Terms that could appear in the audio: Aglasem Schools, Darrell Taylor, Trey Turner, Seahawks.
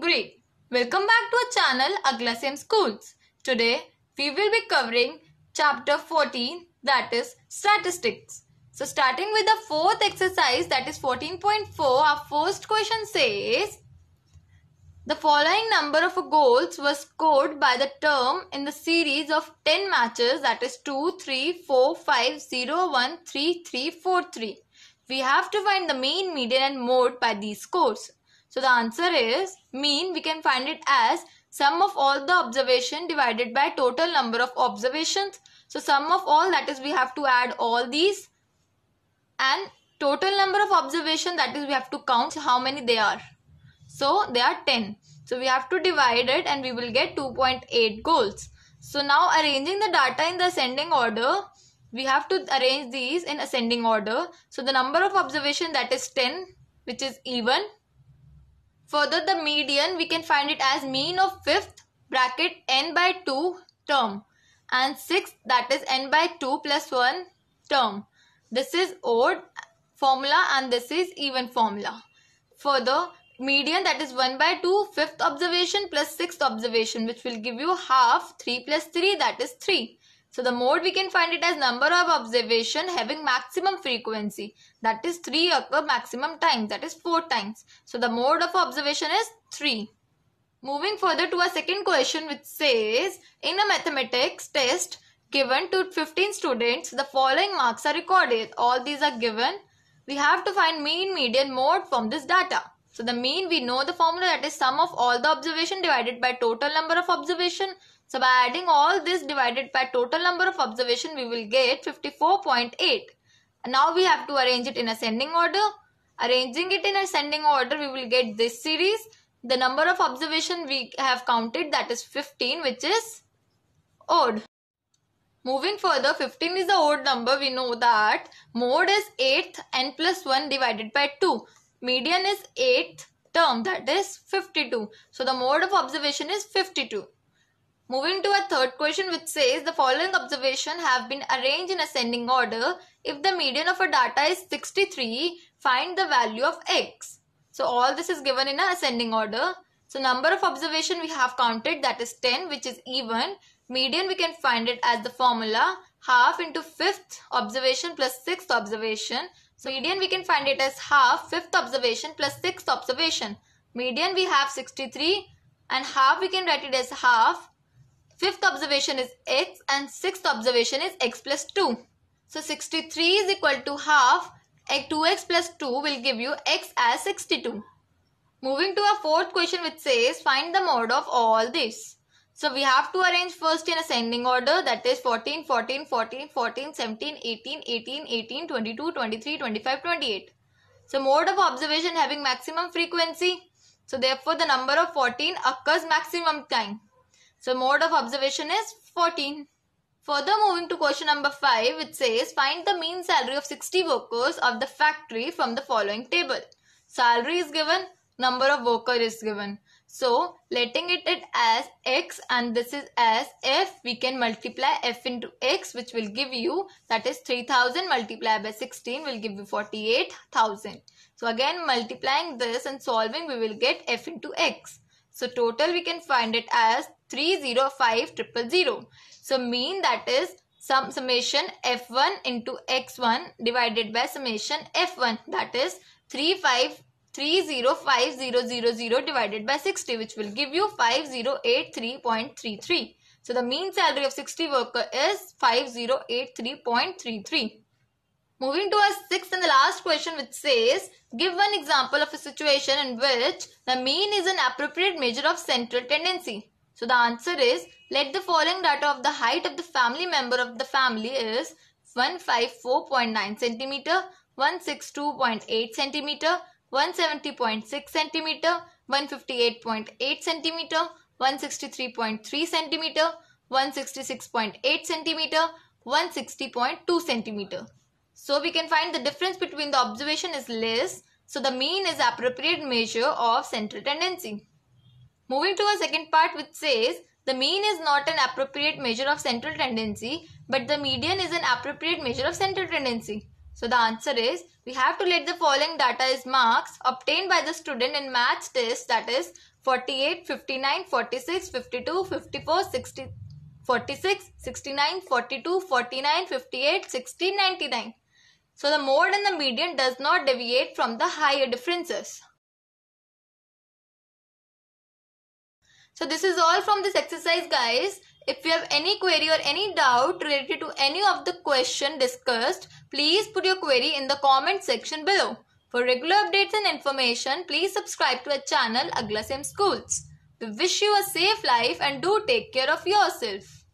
9th grade. Welcome back to our channel Aglasem Schools. Today we will be covering chapter 14, that is statistics. So starting with the fourth exercise, that is 14.4, our first question says the following number of goals were scored by the term in the series of 10 matches, that is 2, 3, 4, 5, 0, 1, 3, 3, 4, 3. We have to find the mean, median and mode by these scores. So the answer is mean. We can find it as sum of all the observation divided by total number of observations. So sum of all, that is we have to add all these, and total number of observation, that is we have to count how many they are. So they are 10. So we have to divide it and we will get 2.8 goals. So now arranging the data in the ascending order, we have to arrange these in ascending order. So the number of observation, that is 10, which is even. Further, the median, we can find it as mean of 5th bracket n by 2 term and 6th, that is n by 2 plus 1 term. This is odd formula and this is even formula. Further, median, that is 1 by 2 5th observation plus 6th observation, which will give you half, 3 plus 3, that is 3. So the mode, we can find it as number of observation having maximum frequency, that is 3 occur maximum times, that is 4 times. So the mode of observation is 3. Moving further to our second question, which says in a mathematics test given to 15 students, the following marks are recorded. All these are given. We have to find mean, median, mode from this data. So the mean, we know the formula, that is sum of all the observation divided by total number of observation. So by adding all this divided by total number of observation, we will get 54.8. Now we have to arrange it in ascending order. Arranging it in ascending order, we will get this series. The number of observation we have counted, that is 15, which is odd. Moving further, 15 is the odd number. We know that mode is 8th n plus 1 divided by 2. Median is 8th term, that is 52. So the mode of observation is 52. Moving to our third question, which says the following observation have been arranged in ascending order. If the median of a data is 63, find the value of x. So all this is given in ascending order. So number of observation we have counted, that is 10, which is even. Median, we can find it as the formula half into 5th observation plus 6th observation. So median, we can find it as half 5th observation plus 6th observation. Median we have 63 and half we can write it as half. 5th observation is x and 6th observation is x plus 2. So 63 is equal to half 2x plus 2 will give you x as 62. Moving to our fourth question, which says find the mode of all this. So we have to arrange first in ascending order, that is 14, 14, 14, 14, 17, 18, 18, 18, 22, 23, 25, 28. So mode of observation having maximum frequency. So therefore the number of 14 occurs maximum time. So mode of observation is 14. Further, moving to question number 5, which says find the mean salary of 60 workers of the factory from the following table. Salary is given, number of worker is given. So letting it as x and this is as f, we can multiply f into x, which will give you, that is 3000 multiplied by 16 will give you 48,000. So again multiplying this and solving, we will get f into x. So total, we can find it as 305,000. So mean, that is summation f1 into x1 divided by summation f1, that is 305,000 divided by 60, which will give you 5083.33. So the mean salary of 60 worker is 5083.33. Moving to our sixth and the last question, which says give one example of a situation in which the mean is an appropriate measure of central tendency. So the answer is let the following data of the height of the family member of the family is 154.9 cm, 162.8 cm, 170.6 cm, 158.8 cm, 163.3 cm, 166.8 cm, 160.2 cm. So we can find the difference between the observation is less. So the mean is appropriate measure of central tendency. Moving to our second part, which says the mean is not an appropriate measure of central tendency, but the median is an appropriate measure of central tendency. So the answer is we have to let the following data is marks obtained by the student in math test, that is 48, 59, 46, 52, 54, 60, 46, 69, 42, 49, 58, 60, 99. So the mode and the median does not deviate from the higher differences. So this is all from this exercise, guys. If you have any query or any doubt related to any of the question discussed, please put your query in the comment section below. For regular updates and information, please subscribe to our channel Aglasem Schools. We wish you a safe life and do take care of yourself.